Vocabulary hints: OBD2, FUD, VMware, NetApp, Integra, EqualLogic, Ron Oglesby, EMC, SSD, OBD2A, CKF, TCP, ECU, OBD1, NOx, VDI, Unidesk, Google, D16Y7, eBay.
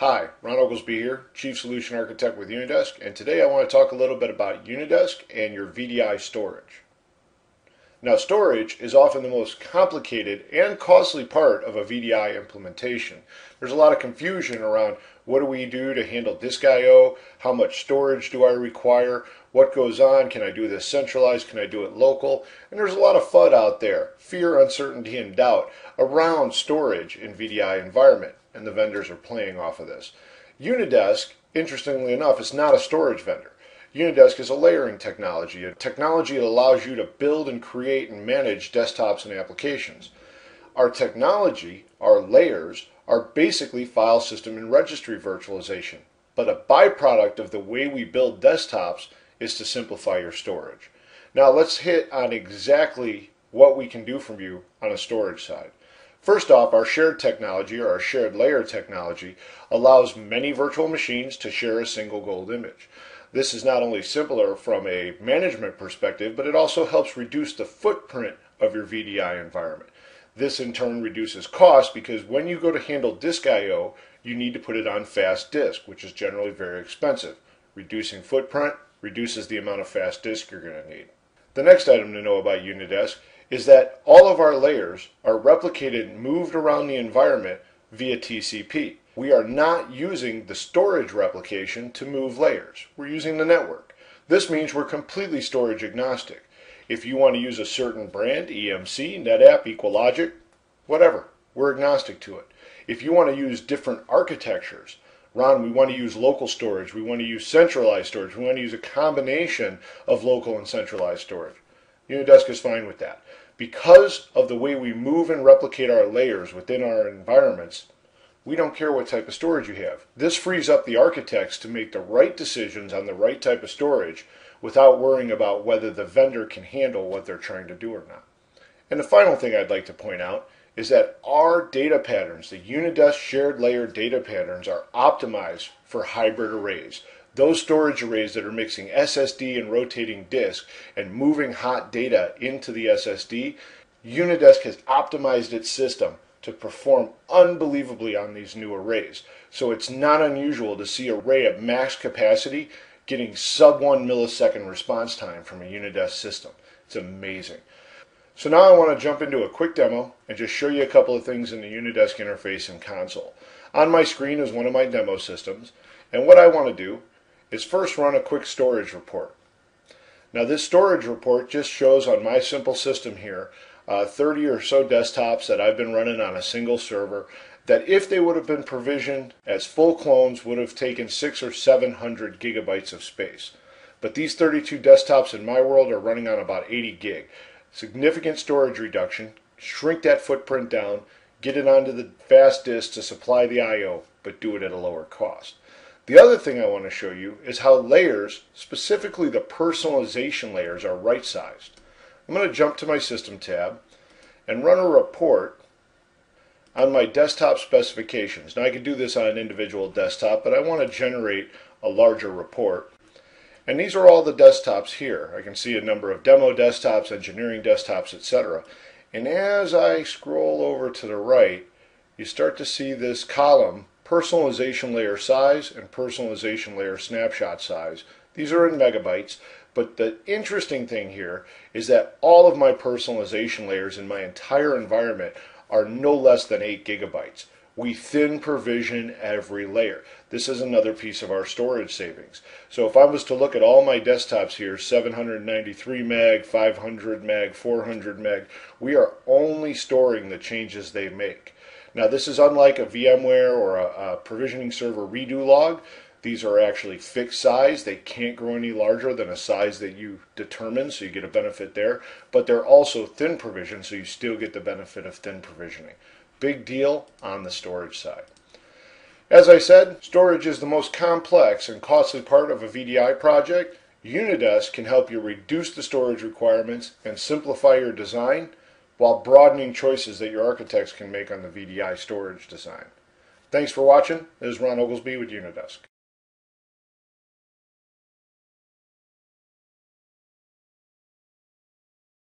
Hi, Ron Oglesby here, Chief Solution Architect with Unidesk, and today I want to talk a little bit about Unidesk and your VDI storage. Now, storage is often the most complicated and costly part of a VDI implementation. There's a lot of confusion around what do we do to handle disk I/O, how much storage do I require, what goes on, can I do this centralized, can I do it local, and there's a lot of FUD out there, fear, uncertainty, and doubt around storage in VDI environment. And the vendors are playing off of this. Unidesk, interestingly enough, is not a storage vendor. Unidesk is a layering technology, a technology that allows you to build and create and manage desktops and applications. Our technology, our layers, are basically file system and registry virtualization. But a byproduct of the way we build desktops is to simplify your storage. Now let's hit on exactly what we can do from you on a storage side. First off, our shared technology, or our shared layer technology, allows many virtual machines to share a single gold image. This is not only simpler from a management perspective, but it also helps reduce the footprint of your VDI environment. This in turn reduces cost because when you go to handle disk I/O, you need to put it on fast disk, which is generally very expensive. Reducing footprint reduces the amount of fast disk you're going to need. The next item to know about Unidesk is that all of our layers are replicated and moved around the environment via TCP. We are not using the storage replication to move layers. We're using the network. This means we're completely storage agnostic. If you want to use a certain brand, EMC, NetApp, EqualLogic, whatever, we're agnostic to it. If you want to use different architectures, Ron, we want to use local storage, we want to use centralized storage, we want to use a combination of local and centralized storage, Unidesk is fine with that. Because of the way we move and replicate our layers within our environments, we don't care what type of storage you have. This frees up the architects to make the right decisions on the right type of storage without worrying about whether the vendor can handle what they're trying to do or not. And the final thing I'd like to point out is that our data patterns, the Unidesk shared layer data patterns, are optimized for hybrid arrays. Those storage arrays that are mixing SSD and rotating disk and moving hot data into the SSD, Unidesk has optimized its system to perform unbelievably on these new arrays. So it's not unusual to see an array at max capacity getting sub 1 millisecond response time from a Unidesk system. It's amazing. So now I want to jump into a quick demo and just show you a couple of things in the Unidesk interface and console. On my screen is one of my demo systems, and what I want to do is first run a quick storage report. Now this storage report just shows on my simple system here 30 or so desktops that I've been running on a single server that if they would have been provisioned as full clones would have taken 600 or 700 gigabytes of space. But these 32 desktops in my world are running on about 80 gig. Significant storage reduction, shrink that footprint down, get it onto the fast disk to supply the I/O, but do it at a lower cost. The other thing I want to show you is how layers, specifically the personalization layers, are right-sized. I'm going to jump to my System tab and run a report on my desktop specifications. Now I can do this on an individual desktop, but I want to generate a larger report. And these are all the desktops here. I can see a number of demo desktops, engineering desktops, etc. And as I scroll over to the right, you start to see this column, personalization layer size and personalization layer snapshot size. These are in megabytes, but the interesting thing here is that all of my personalization layers in my entire environment are no less than 8 gigabytes. We thin provision every layer. This is another piece of our storage savings. So if I was to look at all my desktops here, 793 meg, 500 meg, 400 meg, we are only storing the changes they make. Now this is unlike a VMware or a provisioning server redo log. These are actually fixed size. They can't grow any larger than a size that you determine, so you get a benefit there. But they're also thin provision, so you still get the benefit of thin provisioning. Big deal on the storage side. As I said, storage is the most complex and costly part of a VDI project. Unidesk can help you reduce the storage requirements and simplify your design, while broadening choices that your architects can make on the VDI storage design. Thanks for watching. This is Ron Oglesby with Unidesk.